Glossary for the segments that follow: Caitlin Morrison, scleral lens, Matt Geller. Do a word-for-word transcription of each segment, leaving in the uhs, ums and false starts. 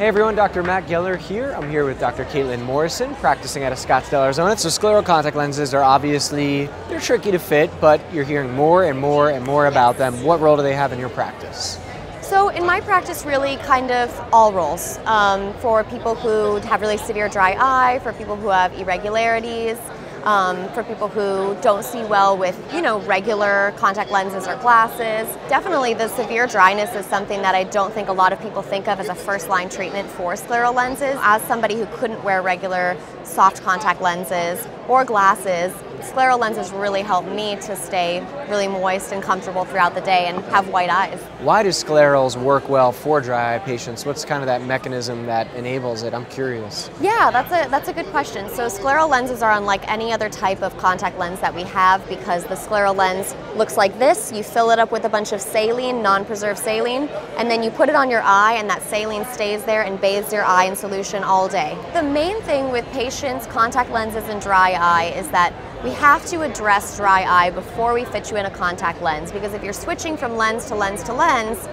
Hey everyone, Doctor Matt Geller here. I'm here with Doctor Caitlin Morrison, practicing out of Scottsdale, Arizona. So scleral contact lenses are obviously, they're tricky to fit, but you're hearing more and more and more about them. What role do they have in your practice? So in my practice, really kind of all roles. Um, for people who have really severe dry eye, for people who have irregularities, Um, for people who don't see well with, you know, regular contact lenses or glasses. Definitely the severe dryness is something that I don't think a lot of people think of as a first-line treatment for scleral lenses. As somebody who couldn't wear regular soft contact lenses or glasses, scleral lenses really help me to stay really moist and comfortable throughout the day and have white eyes. Why do sclerals work well for dry eye patients? What's kind of that mechanism that enables it? I'm curious. Yeah, that's a, that's a good question. So scleral lenses are unlike any other type of contact lens that we have because the scleral lens looks like this. You fill it up with a bunch of saline, non-preserved saline, and then you put it on your eye and that saline stays there and bathes your eye in solution all day. The main thing with patients, contact lenses, and dry eye is that we have to address dry eye before we fit you in a contact lens, because if you're switching from lens to lens to lens,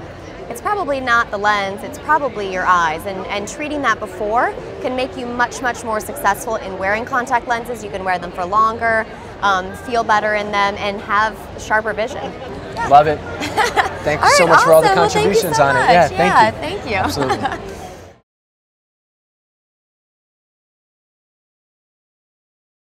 it's probably not the lens, it's probably your eyes. And, and treating that before can make you much, much more successful in wearing contact lenses. You can wear them for longer, um, feel better in them, and have sharper vision. Yeah. Love it. Thank you so much for all the contributions on it. Yeah, thank you. Yeah, thank you. Absolutely.